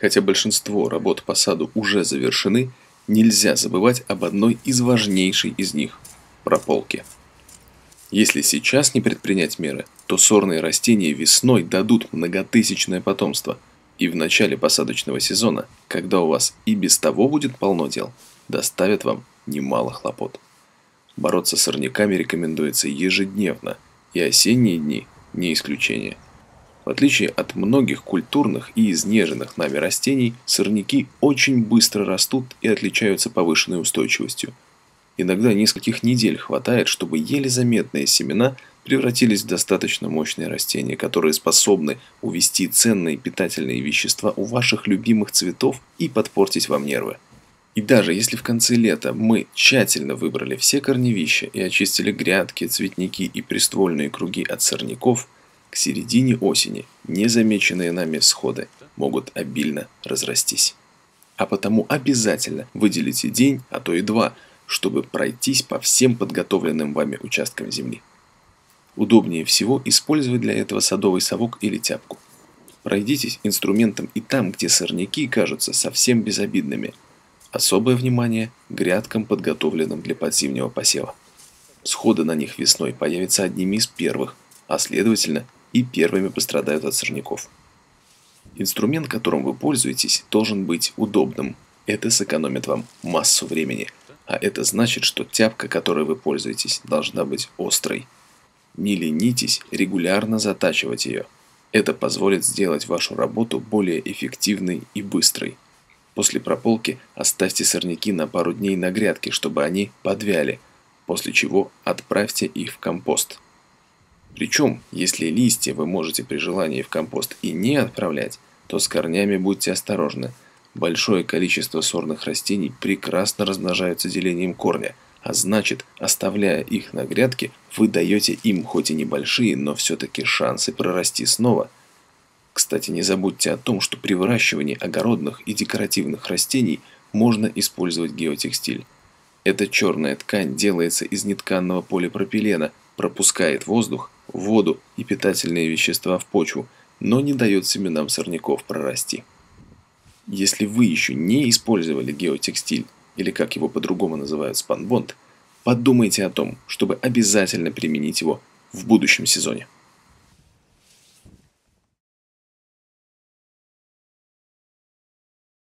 Хотя большинство работ по саду уже завершены, нельзя забывать об одной из важнейших из них – прополке. Если сейчас не предпринять меры, то сорные растения весной дадут многотысячное потомство. И в начале посадочного сезона, когда у вас и без того будет полно дел, доставят вам немало хлопот. Бороться с сорняками рекомендуется ежедневно, и осенние дни не исключение. В отличие от многих культурных и изнеженных нами растений, сорняки очень быстро растут и отличаются повышенной устойчивостью. Иногда нескольких недель хватает, чтобы еле заметные семена превратились в достаточно мощные растения, которые способны увести ценные питательные вещества у ваших любимых цветов и подпортить вам нервы. И даже если в конце лета мы тщательно выбрали все корневища и очистили грядки, цветники и приствольные круги от сорняков, к середине осени незамеченные нами всходы могут обильно разрастись. А потому обязательно выделите день, а то и два, чтобы пройтись по всем подготовленным вами участкам земли. Удобнее всего использовать для этого садовый совок или тяпку. Пройдитесь инструментом и там, где сорняки кажутся совсем безобидными. Особое внимание грядкам, подготовленным для подзимнего посева. Сходы на них весной появятся одними из первых, а следовательно и первыми пострадают от сорняков. Инструмент, которым вы пользуетесь, должен быть удобным. Это сэкономит вам массу времени. А это значит, что тяпка, которой вы пользуетесь, должна быть острой. Не ленитесь регулярно затачивать ее. Это позволит сделать вашу работу более эффективной и быстрой. После прополки оставьте сорняки на пару дней на грядке, чтобы они подвяли, после чего отправьте их в компост. Причем, если листья вы можете при желании в компост и не отправлять, то с корнями будьте осторожны. Большое количество сорных растений прекрасно размножаются делением корня, а значит, оставляя их на грядке, вы даете им хоть и небольшие, но все-таки шансы прорасти снова. Кстати, не забудьте о том, что при выращивании огородных и декоративных растений можно использовать геотекстиль. Эта черная ткань делается из нетканного полипропилена, пропускает воздух, воду и питательные вещества в почву, но не дает семенам сорняков прорасти. Если вы еще не использовали геотекстиль, или как его по-другому называют спанбонд, подумайте о том, чтобы обязательно применить его в будущем сезоне.